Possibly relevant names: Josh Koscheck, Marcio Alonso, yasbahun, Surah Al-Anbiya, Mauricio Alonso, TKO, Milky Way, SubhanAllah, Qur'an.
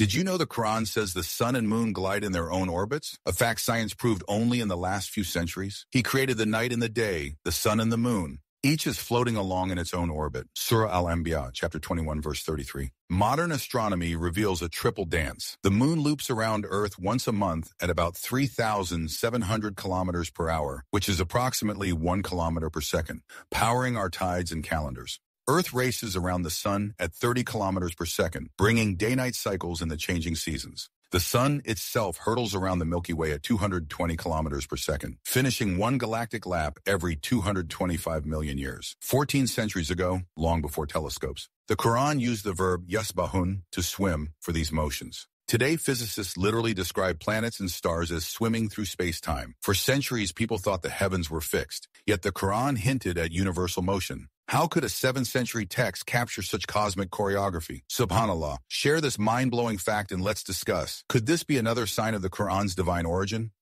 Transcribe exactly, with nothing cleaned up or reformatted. Did you know the Qur'an says the sun and moon glide in their own orbits? A fact science proved only in the last few centuries. He created the night and the day, the sun and the moon. Each is floating along in its own orbit. Surah Al-Anbiya, chapter twenty-one, verse thirty-three. Modern astronomy reveals a triple dance. The moon loops around Earth once a month at about three thousand seven hundred kilometers per hour, which is approximately one kilometer per second, powering our tides and calendars. Earth races around the sun at thirty kilometers per second, bringing day-night cycles in the changing seasons. The sun itself hurtles around the Milky Way at two hundred twenty kilometers per second, finishing one galactic lap every two hundred twenty-five million years. fourteen centuries ago, long before telescopes, the Qur'an used the verb yasbahun to swim for these motions. Today, physicists literally describe planets and stars as swimming through space-time. For centuries, people thought the heavens were fixed, yet the Qur'an hinted at universal motion. How could a seventh century text capture such cosmic choreography? SubhanAllah, share this mind-blowing fact and let's discuss. Could this be another sign of the Qur'an's divine origin?